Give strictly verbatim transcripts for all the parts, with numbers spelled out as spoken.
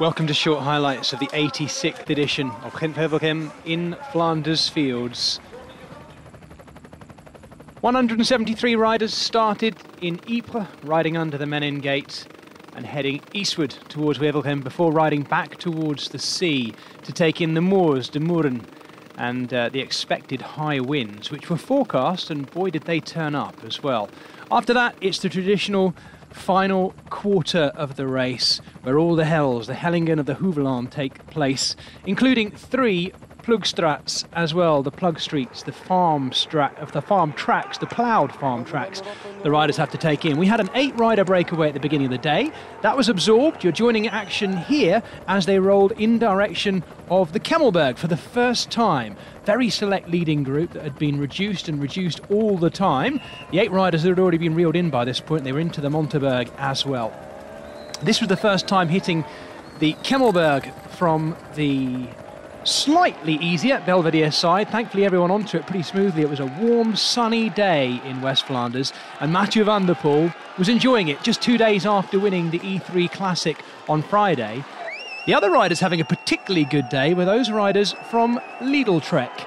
Welcome to short highlights of the eighty-sixth edition of Gent-Wevelgem in Flanders Fields. one hundred seventy-three riders started in Ypres, riding under the Menin Gate and heading eastward towards Wevelgem before riding back towards the sea to take in the moors, de Muren, and uh, the expected high winds, which were forecast, and boy did they turn up as well. After that, it's the traditional final quarter of the race, where all the hells, the Hellingen of the Heuvel arm, take place, including three Plugstreets as well, the Plugstreets, the farm stra of the farm tracks, the ploughed farm tracks the riders have to take in. We had an eight-rider breakaway at the beginning of the day. That was absorbed. You're joining action here as they rolled in direction of the Kemmelberg for the first time. Very select leading group that had been reduced and reduced all the time. The eight riders had already been reeled in by this point. They were into the Monteberg as well. This was the first time hitting the Kemmelberg from the slightly easier Belvedere side. Thankfully, everyone onto it pretty smoothly. It was a warm, sunny day in West Flanders, and Mathieu van der Poel was enjoying it just two days after winning the E three Classic on Friday. The other riders having a particularly good day were those riders from Lidl-Trek,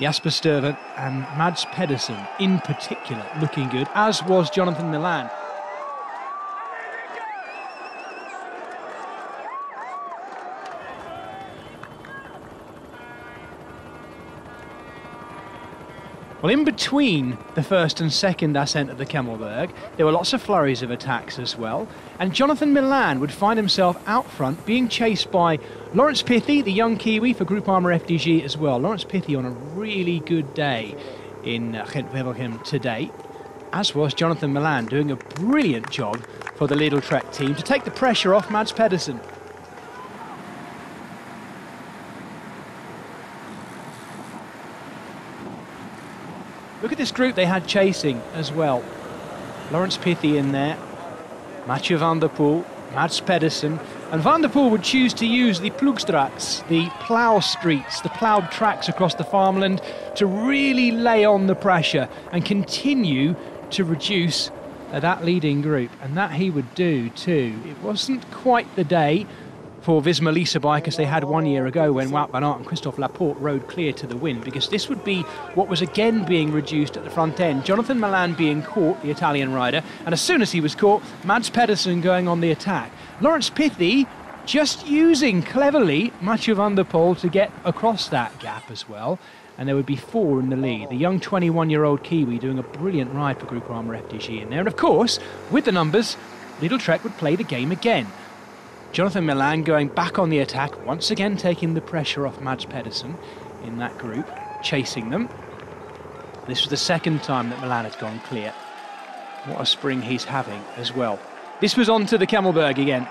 Jasper Stuyven and Mads Pedersen in particular looking good, as was Jonathan Milan. Well, in between the first and second ascent of the Kemmelberg, there were lots of flurries of attacks as well, and Jonathan Milan would find himself out front, being chased by Laurens Pithie, the young Kiwi for Group Armour F D G as well. Laurens Pithie on a really good day in uh, Gent-Wevelgem today, as was Jonathan Milan, doing a brilliant job for the Lidl-Trek team to take the pressure off Mads Pedersen. Look at this group they had chasing as well. Laurens Pithie in there, Mathieu van der Poel, Mads Pedersen, and van der Poel would choose to use the Plugstreets, the plough streets, the ploughed tracks across the farmland, to really lay on the pressure and continue to reduce that leading group, and that he would do too. It wasn't quite the day for Visma-Lease a bike as they had one year ago when Wout van Aert and Christophe Laporte rode clear to the win, because this would be what was again being reduced at the front end. Jonathan Milan being caught, the Italian rider, and as soon as he was caught, Mads Pedersen going on the attack. Laurens Pithie just using cleverly Mathieu van der Poel to get across that gap as well, and there would be four in the lead. The young twenty-one-year-old Kiwi doing a brilliant ride for Groupama F D J in there, and of course, with the numbers, Lidl-Trek would play the game again. Jonathan Milan going back on the attack, once again taking the pressure off Mads Pedersen in that group, chasing them. This was the second time that Milan had gone clear. What a spring he's having as well. This was on to the Kemmelberg again.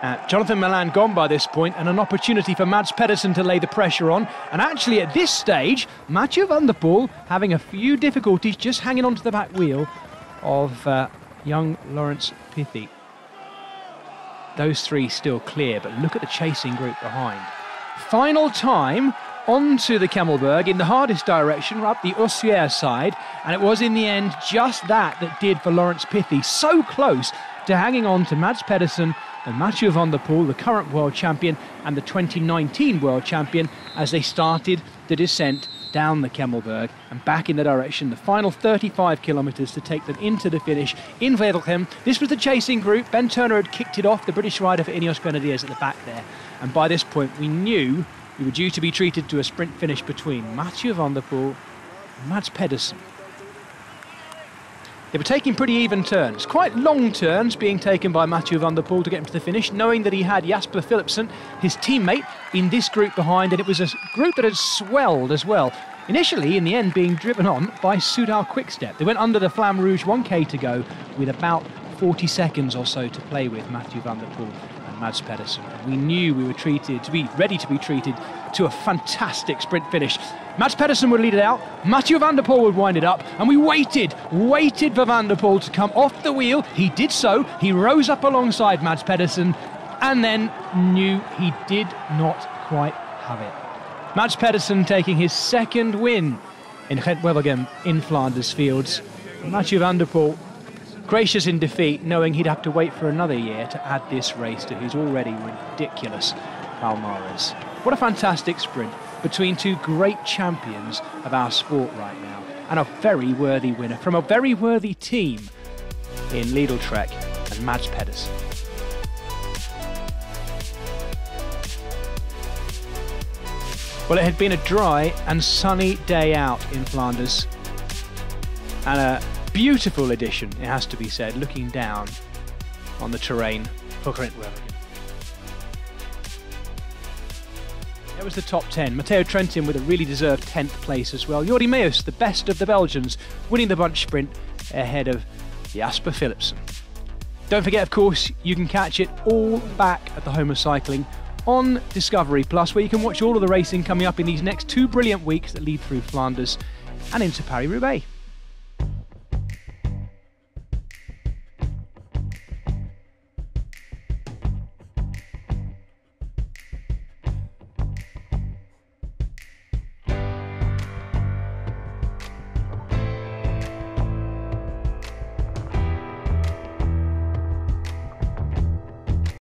Uh, Jonathan Milan gone by this point, and an opportunity for Mads Pedersen to lay the pressure on. And actually at this stage, Mathieu van der Poel having a few difficulties just hanging onto the back wheel of uh, young Laurens Pithie. Those three still clear, but look at the chasing group behind. Final time onto the Kemmelberg in the hardest direction, up the Ossier side, and it was in the end just that that did for Laurens Pithie. So close to hanging on to Mads Pedersen and Mathieu van der Poel, the current world champion and the twenty nineteen world champion, as they started the descent down the Kemmelberg and back in the direction, the final thirty-five kilometres to take them into the finish in Wevelgem. This was the chasing group. Ben Turner had kicked it off, the British rider for Ineos Grenadiers at the back there. And by this point, we knew we were due to be treated to a sprint finish between Mathieu van der Poel and Mads Pedersen. They were taking pretty even turns, quite long turns being taken by Mathieu van der Poel to get him to the finish, knowing that he had Jasper Philipsen, his teammate, in this group behind, and it was a group that had swelled as well. Initially, in the end, being driven on by Soudal-QuickStep. They went under the Flamme Rouge one K to go with about forty seconds or so to play with, Mathieu van der Poel and Mads Pedersen. We knew we were treated, to be ready to be treated to a fantastic sprint finish. Mads Pedersen would lead it out, Mathieu van der Poel would wind it up, and we waited, waited for van der Poel to come off the wheel. He did so, he rose up alongside Mads Pedersen, and then knew he did not quite have it. Mads Pedersen taking his second win in Gent-Wevelgem in Flanders Fields. Mathieu van der Poel gracious in defeat, knowing he'd have to wait for another year to add this race to his already ridiculous Palmares. What a fantastic sprint between two great champions of our sport right now, and a very worthy winner from a very worthy team in Lidl-Trek and Mads Pedersen. Well, it had been a dry and sunny day out in Flanders, and a beautiful addition, it has to be said, looking down on the terrain for Gent-Wevelgem. That was the top ten. Matteo Trentin with a really deserved tenth place as well. Jordi Meus, the best of the Belgians, winning the bunch sprint ahead of Jasper Philipsen. Don't forget, of course, you can catch it all back at the home of cycling on Discovery Plus, where you can watch all of the racing coming up in these next two brilliant weeks that lead through Flanders and into Paris-Roubaix.